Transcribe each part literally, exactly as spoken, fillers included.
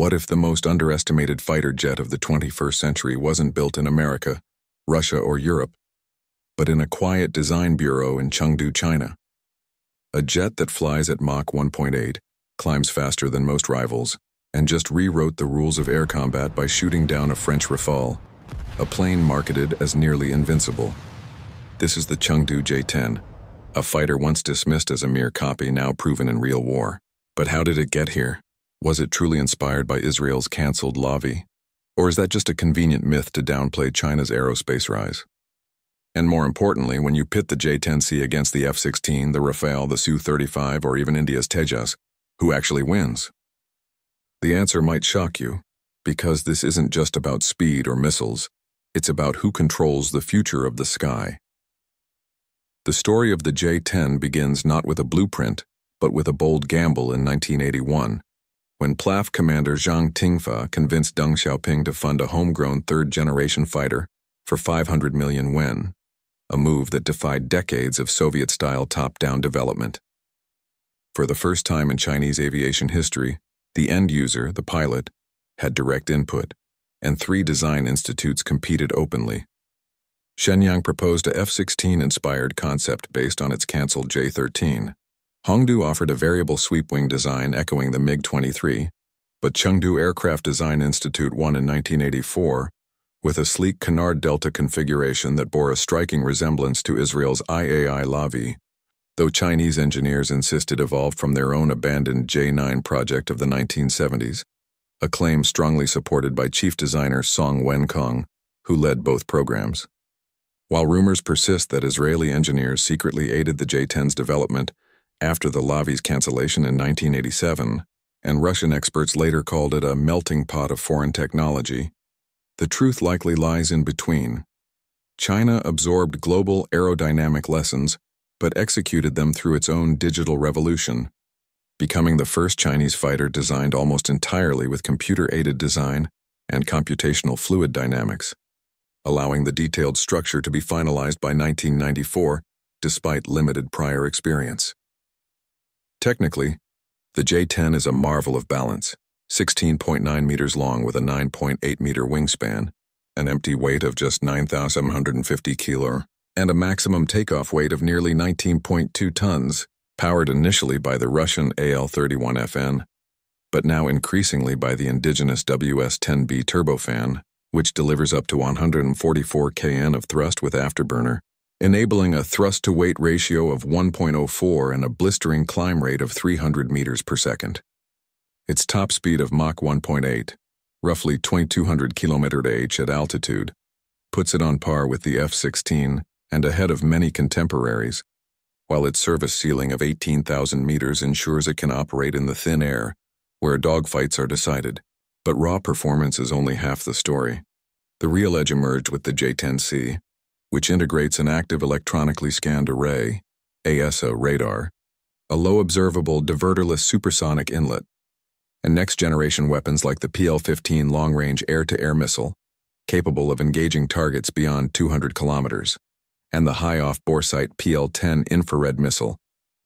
What if the most underestimated fighter jet of the twenty-first century wasn't built in America, Russia, or Europe, but in a quiet design bureau in Chengdu, China? A jet that flies at Mach one point eight, climbs faster than most rivals, and just rewrote the rules of air combat by shooting down a French Rafale, a plane marketed as nearly invincible. This is the Chengdu J ten, a fighter once dismissed as a mere copy now proven in real war. But how did it get here? Was it truly inspired by Israel's cancelled Lavi? Or is that just a convenient myth to downplay China's aerospace rise? And more importantly, when you pit the J ten C against the F sixteen, the Rafale, the S U thirty-five, or even India's Tejas, who actually wins? The answer might shock you, because this isn't just about speed or missiles, it's about who controls the future of the sky. The story of the J ten begins not with a blueprint, but with a bold gamble in nineteen eighty-one, when PLAF commander Zhang Tingfa convinced Deng Xiaoping to fund a homegrown third-generation fighter for five hundred million yuan, a move that defied decades of Soviet-style top-down development. For the first time in Chinese aviation history, the end user, the pilot, had direct input, and three design institutes competed openly. Shenyang proposed a F sixteen inspired concept based on its cancelled J thirteen. Hongdu offered a variable sweep-wing design echoing the MiG twenty-three, but Chengdu Aircraft Design Institute won in nineteen eighty-four with a sleek canard delta configuration that bore a striking resemblance to Israel's I A I Lavi, though Chinese engineers insisted evolved from their own abandoned J nine project of the nineteen seventies, a claim strongly supported by chief designer Song Wenkong, who led both programs. While rumors persist that Israeli engineers secretly aided the J ten's development after the Lavi's cancellation in nineteen eighty-seven, and Russian experts later called it a melting pot of foreign technology, the truth likely lies in between. China absorbed global aerodynamic lessons but executed them through its own digital revolution, becoming the first Chinese fighter designed almost entirely with computer-aided design and computational fluid dynamics, allowing the detailed structure to be finalized by nineteen ninety-four, despite limited prior experience. Technically, the J ten is a marvel of balance, sixteen point nine meters long with a nine point eight meter wingspan, an empty weight of just nine thousand seven hundred fifty kilograms, and a maximum takeoff weight of nearly nineteen point two tons, powered initially by the Russian A L thirty-one F N, but now increasingly by the indigenous W S ten B turbofan, which delivers up to one hundred forty-four kilograms of thrust with afterburner, enabling a thrust-to-weight ratio of one point oh four and a blistering climb rate of three hundred meters per second. Its top speed of Mach one point eight, roughly twenty-two hundred kilometers per hour at altitude, puts it on par with the F sixteen, and ahead of many contemporaries, while its service ceiling of eighteen thousand meters ensures it can operate in the thin air, where dogfights are decided. But raw performance is only half the story. The real edge emerged with the J ten C, which integrates an active electronically scanned array, A E S A radar, a low-observable diverterless supersonic inlet, and next-generation weapons like the P L fifteen long-range air-to-air missile, capable of engaging targets beyond two hundred kilometers. And the high-off boresight P L ten infrared missile,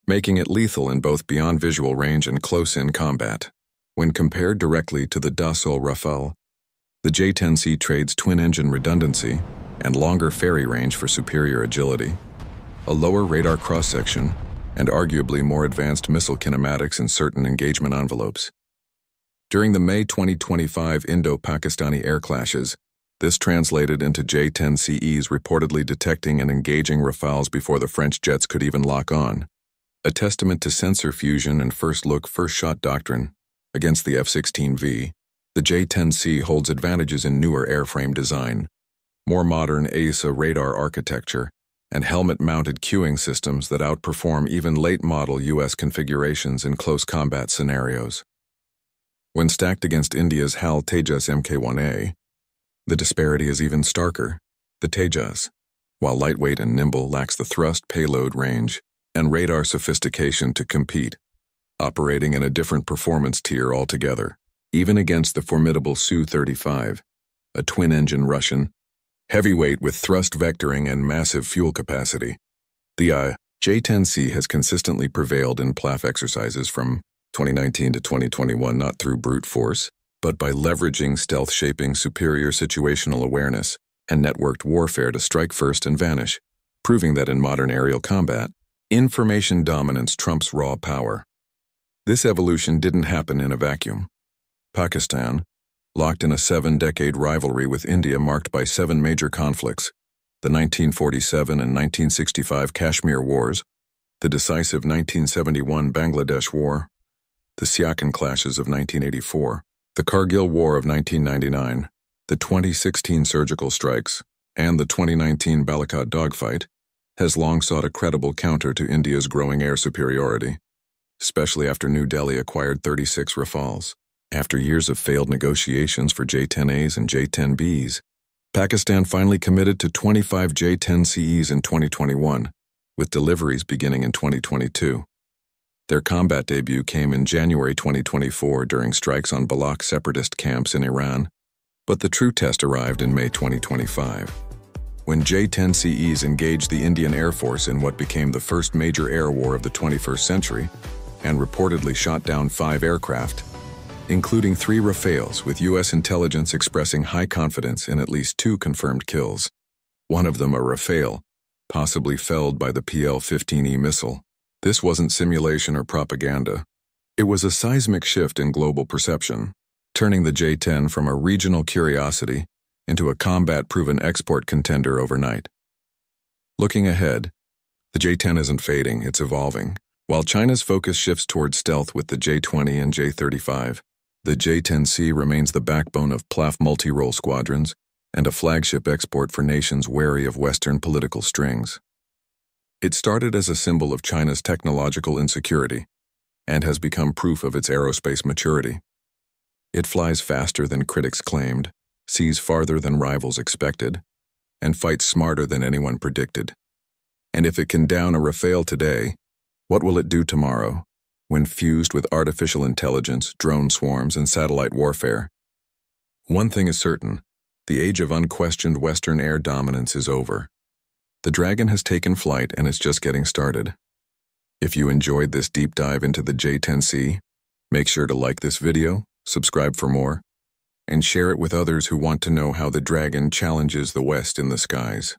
making it lethal in both beyond visual range and close-in combat. When compared directly to the Dassault Rafale, the J ten C trades twin-engine redundancy and longer ferry range for superior agility, a lower radar cross-section, and arguably more advanced missile kinematics in certain engagement envelopes. During the May twenty twenty-five Indo-Pakistani air clashes, this translated into J ten C Es reportedly detecting and engaging Rafales before the French jets could even lock on, a testament to sensor fusion and first-look, first-shot doctrine. Against the F sixteen V, the J ten C holds advantages in newer airframe design, more modern A E S A radar architecture, and helmet-mounted queuing systems that outperform even late-model U S configurations in close combat scenarios. When stacked against India's H A L Tejas M K one A, the disparity is even starker. The Tejas, while lightweight and nimble, lacks the thrust, payload range, and radar sophistication to compete, operating in a different performance tier altogether. Even against the formidable S U thirty-five, a twin-engine Russian heavyweight with thrust vectoring and massive fuel capacity, the uh, J ten C has consistently prevailed in PLAF exercises from twenty nineteen to twenty twenty-one, not through brute force, but by leveraging stealth-shaping superior situational awareness and networked warfare to strike first and vanish, proving that in modern aerial combat, information dominance trumps raw power. This evolution didn't happen in a vacuum. Pakistan, locked in a seven-decade rivalry with India marked by seven major conflicts, the nineteen forty-seven and nineteen sixty-five Kashmir Wars, the decisive nineteen seventy-one Bangladesh War, the Siachen clashes of nineteen eighty-four, the Kargil War of nineteen ninety-nine, the twenty sixteen surgical strikes, and the twenty nineteen Balakot dogfight, has long sought a credible counter to India's growing air superiority, especially after New Delhi acquired thirty-six Rafales. After years of failed negotiations for J ten A's and J ten B's, Pakistan finally committed to twenty-five J ten C E's in twenty twenty-one, with deliveries beginning in twenty twenty-two. Their combat debut came in January twenty twenty-four during strikes on Balakh separatist camps in Iran, but the true test arrived in May twenty twenty-five, when J ten C E's engaged the Indian Air Force in what became the first major air war of the twenty-first century and reportedly shot down five aircraft, including three Rafales, with U S intelligence expressing high confidence in at least two confirmed kills, one of them a Rafale, possibly felled by the P L fifteen E missile. This wasn't simulation or propaganda. It was a seismic shift in global perception, turning the J ten from a regional curiosity into a combat-proven export contender overnight. Looking ahead, the J ten isn't fading, it's evolving. While China's focus shifts toward stealth with the J twenty and J thirty-five, the J ten C remains the backbone of PLAF multi-role squadrons and a flagship export for nations wary of Western political strings. It started as a symbol of China's technological insecurity and has become proof of its aerospace maturity. It flies faster than critics claimed, sees farther than rivals expected, and fights smarter than anyone predicted. And if it can down a Rafale today, what will it do tomorrow, when fused with artificial intelligence, drone swarms, and satellite warfare? One thing is certain. The age of unquestioned Western air dominance is over. The dragon has taken flight and is just getting started. If you enjoyed this deep dive into the J ten C, make sure to like this video, subscribe for more, and share it with others who want to know how the dragon challenges the West in the skies.